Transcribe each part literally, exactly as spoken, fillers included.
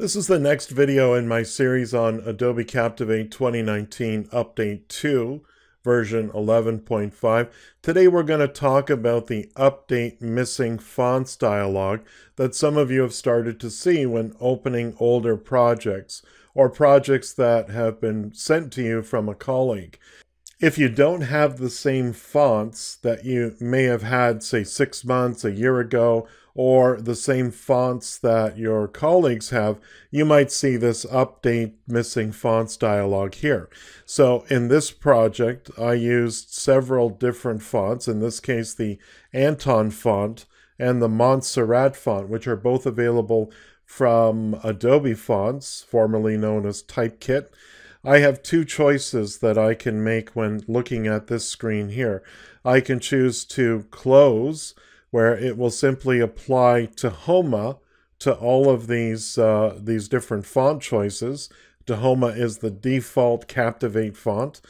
This is the next video in my series on Adobe Captivate twenty nineteen Update two, version eleven point five. Today we're going to talk about the Update Missing Fonts dialog that some of you have started to see when opening older projects or projects that have been sent to you from a colleague. If you don't have the same fonts that you may have had, say, six months, a year ago, or the same fonts that your colleagues have, you might see this Update Missing Fonts dialog here. So in this project, I used several different fonts, in this case the Anton font and the Montserrat font, which are both available from Adobe Fonts, formerly known as TypeKit. I have two choices that I can make when looking at this screen here. I can choose to close, where it will simply apply Tahoma to all of these, uh, these different font choices. Tahoma is the default Captivate font.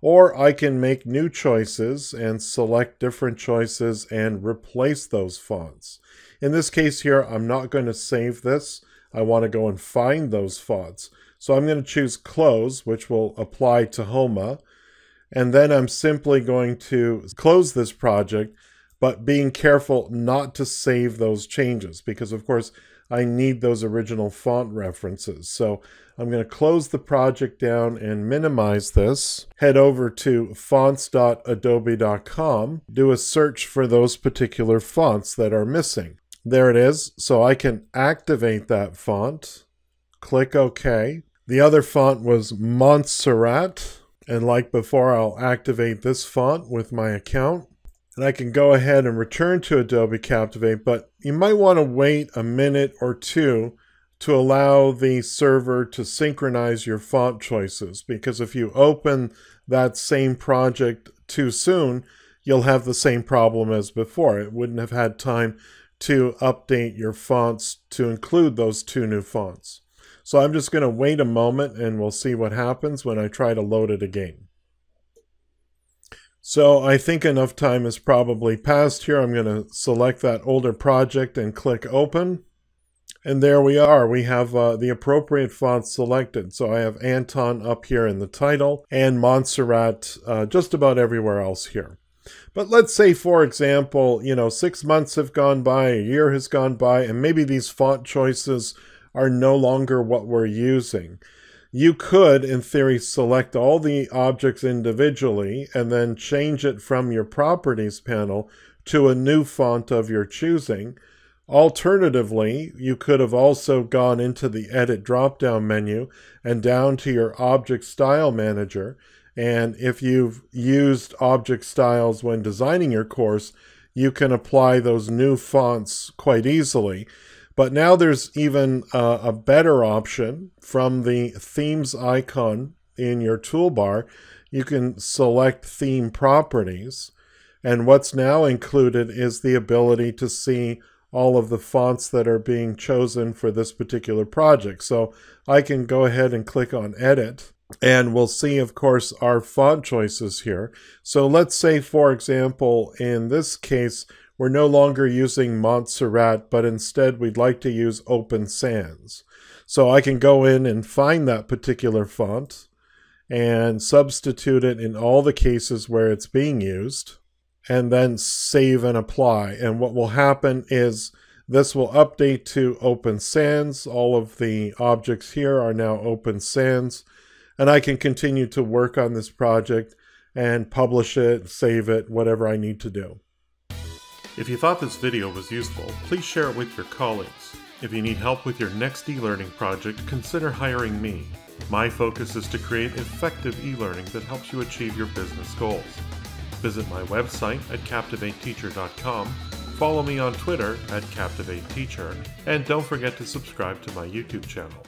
Or I can make new choices and select different choices and replace those fonts. In this case here, I'm not going to save this. I want to go and find those fonts. So I'm going to choose Close, which will apply Tahoma, and then I'm simply going to close this project, but being careful not to save those changes because, of course, I need those original font references. So I'm going to close the project down and minimize this. Head over to fonts dot adobe dot com, do a search for those particular fonts that are missing. There it is. So I can activate that font. Click OK. The other font was Montserrat, and like before, I'll activate this font with my account. And I can go ahead and return to Adobe Captivate, but you might want to wait a minute or two to allow the server to synchronize your font choices, because if you open that same project too soon, you'll have the same problem as before. It wouldn't have had time to update your fonts to include those two new fonts. So I'm just going to wait a moment and we'll see what happens when I try to load it again. So I think enough time has probably passed here. I'm going to select that older project and click Open. And there we are. We have uh, the appropriate fonts selected. So I have Anton up here in the title and Montserrat uh, just about everywhere else here. But let's say, for example, you know, six months have gone by, a year has gone by, and maybe these font choices are no longer what we're using. You could, in theory, select all the objects individually and then change it from your properties panel to a new font of your choosing. Alternatively, you could have also gone into the Edit drop-down menu and down to your Object Style Manager. And if you've used object styles when designing your course, you can apply those new fonts quite easily. But now there's even uh, a better option from the themes icon in your toolbar. You can select theme properties. And what's now included is the ability to see all of the fonts that are being chosen for this particular project. So I can go ahead and click on Edit. And we'll see, of course, our font choices here. So let's say, for example, in this case, we're no longer using Montserrat, but instead we'd like to use Open Sans. So I can go in and find that particular font and substitute it in all the cases where it's being used, and then save and apply. And what will happen is this will update to Open Sans. All of the objects here are now Open Sans, and I can continue to work on this project and publish it, save it, whatever I need to do. If you thought this video was useful, please share it with your colleagues. If you need help with your next e-learning project, consider hiring me. My focus is to create effective e-learning that helps you achieve your business goals. Visit my website at captivate teacher dot com, follow me on Twitter at captivate teacher, and don't forget to subscribe to my YouTube channel.